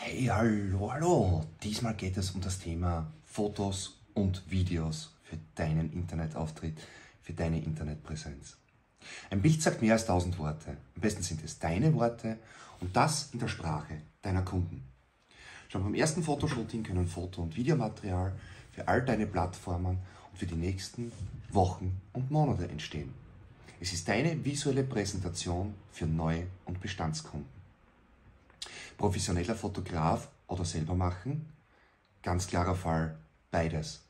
Hey, hallo, hallo! Diesmal geht es um das Thema Fotos und Videos für deinen Internetauftritt, für deine Internetpräsenz. Ein Bild sagt mehr als 1000 Worte. Am besten sind es deine Worte und das in der Sprache deiner Kunden. Schon beim ersten Fotoshooting können Foto- und Videomaterial für all deine Plattformen und für die nächsten Wochen und Monate entstehen. Es ist deine visuelle Präsentation für neue und Bestandskunden. Professioneller Fotograf oder selber machen? Ganz klarer Fall, beides.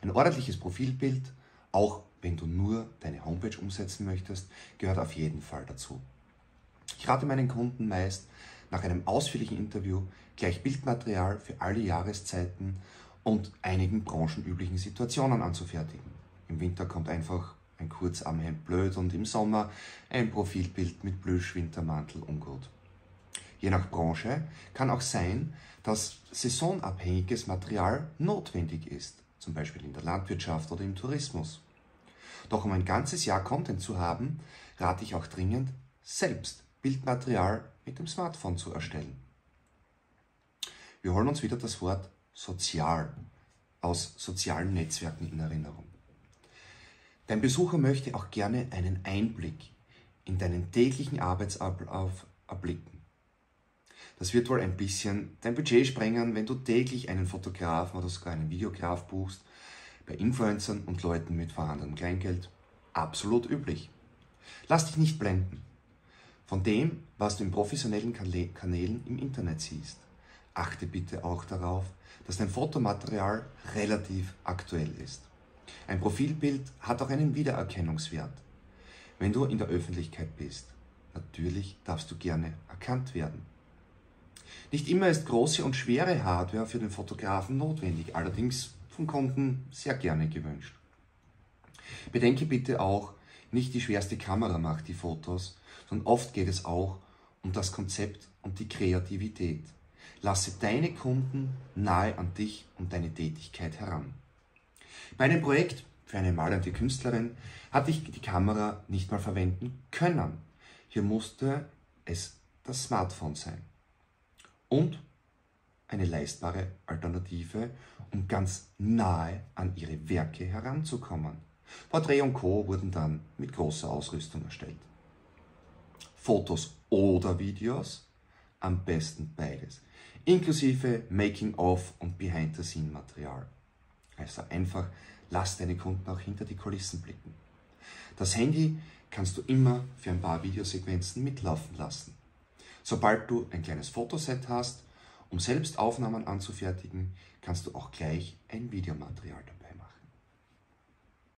Ein ordentliches Profilbild, auch wenn du nur deine Homepage umsetzen möchtest, gehört auf jeden Fall dazu. Ich rate meinen Kunden meist, nach einem ausführlichen Interview gleich Bildmaterial für alle Jahreszeiten und einigen branchenüblichen Situationen anzufertigen. Im Winter kommt einfach ein Kurzarmhemd blöd und im Sommer ein Profilbild mit Plüschwintermantel ungut. Je nach Branche kann auch sein, dass saisonabhängiges Material notwendig ist, zum Beispiel in der Landwirtschaft oder im Tourismus. Doch um ein ganzes Jahr Content zu haben, rate ich auch dringend, selbst Bildmaterial mit dem Smartphone zu erstellen. Wir holen uns wieder das Wort sozial aus sozialen Netzwerken in Erinnerung. Dein Besucher möchte auch gerne einen Einblick in deinen täglichen Arbeitsablauf erblicken. Das wird wohl ein bisschen dein Budget sprengen, wenn du täglich einen Fotografen oder sogar einen Videograf buchst, bei Influencern und Leuten mit vorhandenem Kleingeld. Absolut üblich. Lass dich nicht blenden von dem, was du in professionellen Kanälen im Internet siehst. Achte bitte auch darauf, dass dein Fotomaterial relativ aktuell ist. Ein Profilbild hat auch einen Wiedererkennungswert, wenn du in der Öffentlichkeit bist. Natürlich darfst du gerne erkannt werden. Nicht immer ist große und schwere Hardware für den Fotografen notwendig, allerdings vom Kunden sehr gerne gewünscht. Bedenke bitte auch, nicht die schwerste Kamera macht die Fotos, sondern oft geht es auch um das Konzept und die Kreativität. Lasse deine Kunden nahe an dich und deine Tätigkeit heran. Bei einem Projekt für eine malende Künstlerin hatte ich die Kamera nicht mal verwenden können. Hier musste es das Smartphone sein. Und eine leistbare Alternative, um ganz nahe an ihre Werke heranzukommen. Porträt und Co. wurden dann mit großer Ausrüstung erstellt. Fotos oder Videos? Am besten beides. Inklusive Making-of und Behind-the-Scene-Material. Also einfach, lass deine Kunden auch hinter die Kulissen blicken. Das Handy kannst du immer für ein paar Videosequenzen mitlaufen lassen. Sobald du ein kleines Fotoset hast, um selbst Aufnahmen anzufertigen, kannst du auch gleich ein Videomaterial dabei machen.